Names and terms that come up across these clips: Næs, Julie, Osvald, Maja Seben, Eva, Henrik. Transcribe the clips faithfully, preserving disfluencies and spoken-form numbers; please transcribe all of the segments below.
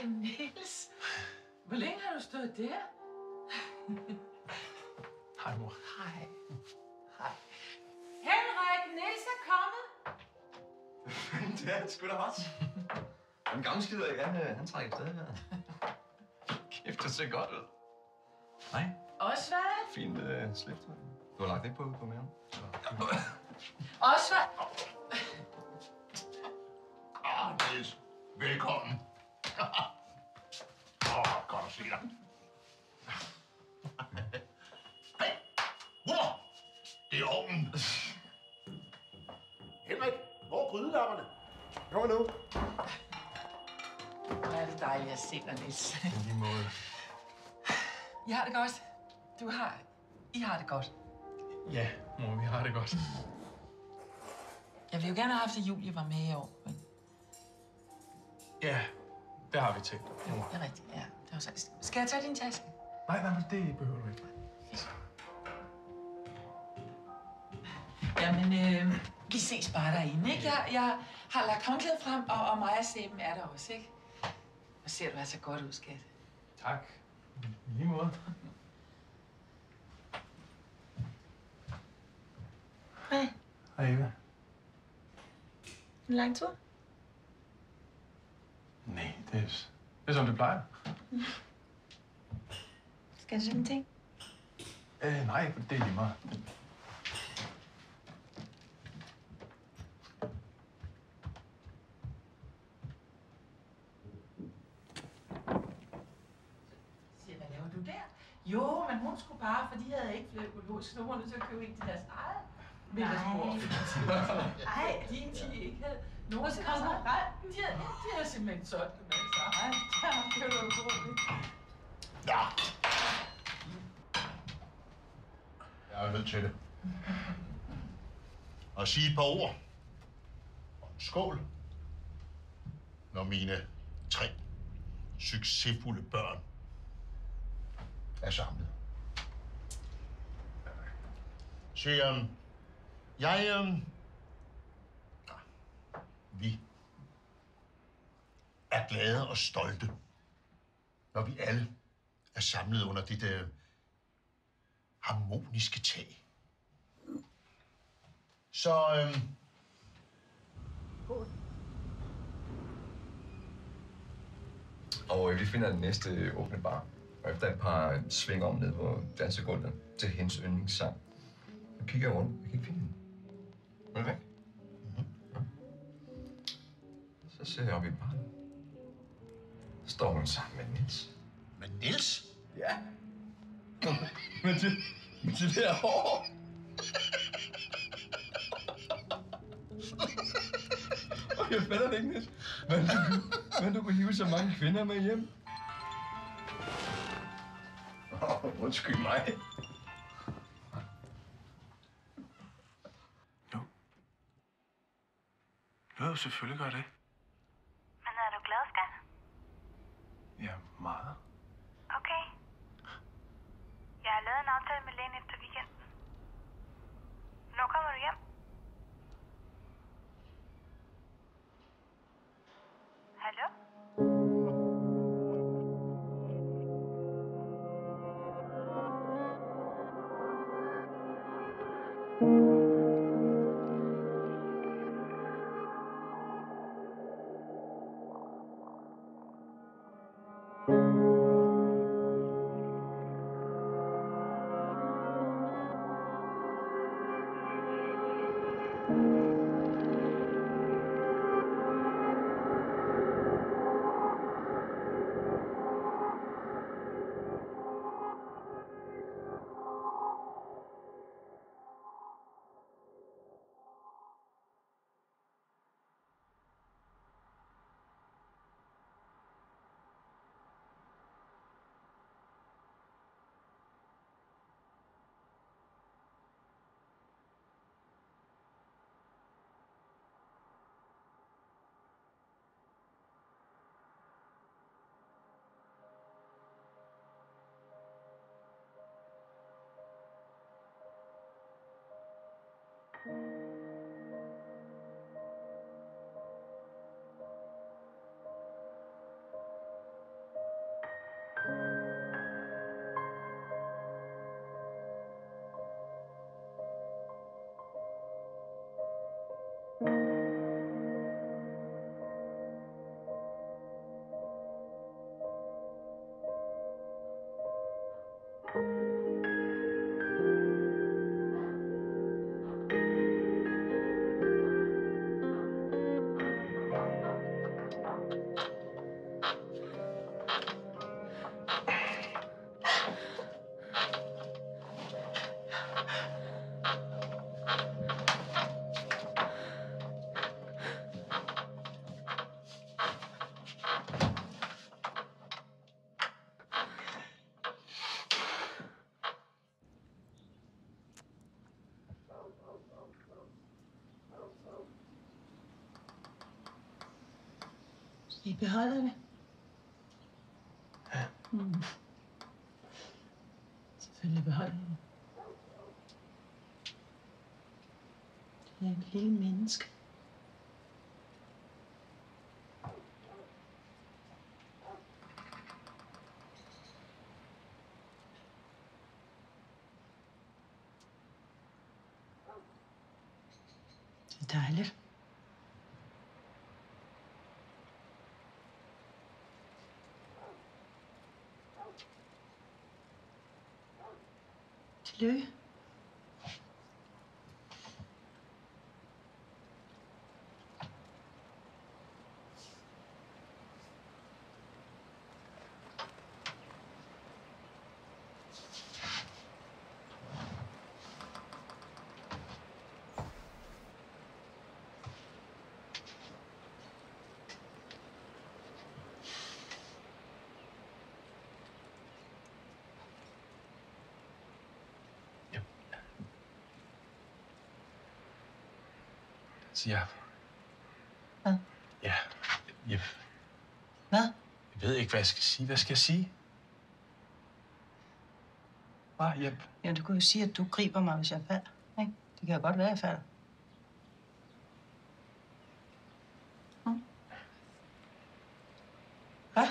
Ej, Niels. Hvor længe har du stået der? Hej, mor. Hej. Hej. Henrik, Næs er kommet. Det er sgu da også. Den gamle skider, han, han trækker stadig her. Kæft, det ser godt ud. Nej. Osvald? Fint uh, sliftøj. Du har lagt det på, på maven. Osvald! Ah, Niels. Velkommen. Åh, oh, godt at se dig. Hey! Mor! Det er ovnen. Henrik, hvor er grydelapperne? Kom nu. Hvor er det dejligt at se dig, Niels. I lige måde. I har det godt. Du har... I har det godt. Ja, mor, vi har det godt. Jeg ville jo gerne have haft, at Julie var med i år, men... Ja, det har vi tænkt. Jo, det er rigtigt, ja. Det var så... Skal jeg tage din taske? Nej, nej, det behøver du ikke. Jamen, øh, vi ses bare derinde, ikke? Jeg, jeg har lagt håndklædet frem, og, og Maja Seben er der også, ikke? Og ser du altså godt ud, skat. Tak. I lige måde. Hej. Hej, Eva. En lang tur? Nej, det er, det er som det plejer. Mm. Skal du se en ting? Øh, nej, det er lige meget. Siger, hvad laver du der? Jo, men hun skulle bare, for de havde ikke flere økologiske, så hun var nødt til at købe ind til deres eget. Nej. Nej, de de ikke havde nogen til koster. Nej, de havde, de havde simpelthen solgt dem alle sammen. Nej, det var jo roligt. Ja. Jeg er nødt til det. Og sige et par ord. Og en skål. Når mine tre succesfulde børn er samlet. Se, um, jeg, um, vi er glade og stolte, når vi alle er samlet under det uh, harmoniske tag. Så, um, og vi finder den næste åbne bar, og efter et par sving om ned på dansegulvet til hendes yndlingssang. Jeg kigger rundt. Jeg kan ikke finde hende. Hun er væk. Mm-hmm. Ja. Så ser jeg op i et barn. Så står hun sammen med Niels. Med Niels? Ja. med, de, med de der hår. Og jeg fatter det ikke, Niels. Men du, men du kunne hive så mange kvinder med hjem. Oh, undskyld mig. Jo, selvfølgelig gør det. Men er du glad, skat? Ja, meget. Okay. Jeg har lavet en aftale med lægen efter weekenden. Når kommer du hjem? Hallo? I beholderne? Ja. Mm. Selvfølgelig beholderne. Det er en lille menneske. Det er dejligt. Tillykke. Så jeg... Hvad? Ja, jeg... Hvad? Jeg ved ikke, hvad jeg skal sige. Hvad skal jeg sige? Bare hjælp. Ja, du kunne jo sige, at du griber mig, hvis jeg falder, ikke? Det kan jo godt være, at jeg falder. Mm. Hvad?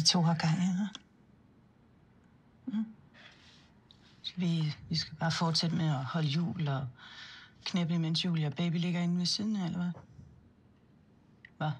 To har gang, ja. Mm. Vi, vi skal bare fortsætte med at holde jul og knæppe, mens Julie og baby ligger inde ved siden af, eller hvad? Hvad?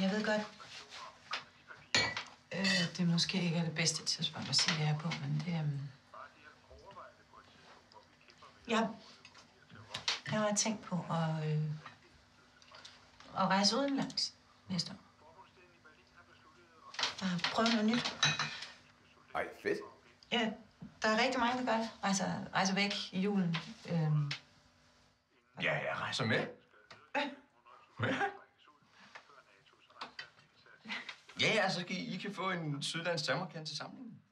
Jeg ved godt, øh, det måske ikke er det bedste tidspunkt at sige det her på, men det er... Øh... Jeg, jeg har tænkt på at, øh, at rejse udenlands næste år. Bare prøve noget nyt. Ej, fedt. Ja, der er rigtig mange, der gør det. Rejser, rejser væk i julen. Øh... Ja, jeg rejser med. Øh. Ja, ja, så kan I, I kan få en sydlandsk termokant til samlingen.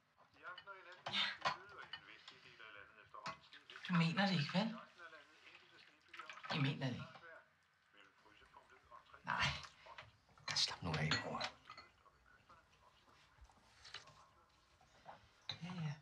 Ja. Du mener det ikke, vel? Jeg mener det ikke. Nej. Slap nu af, bror. Ja, ja.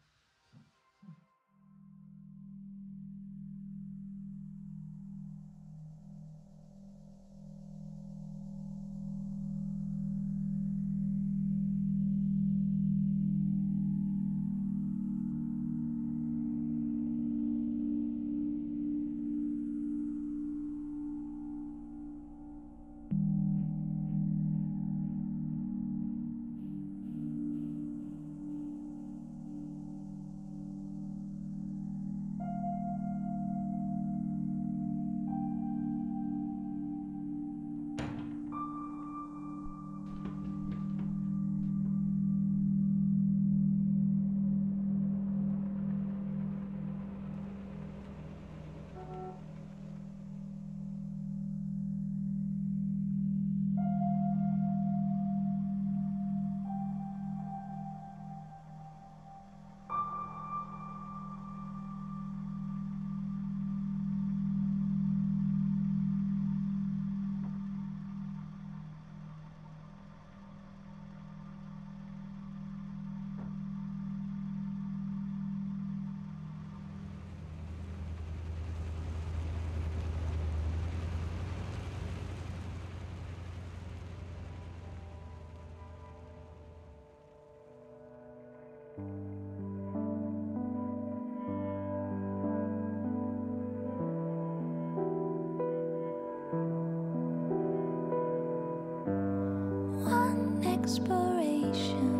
exploration.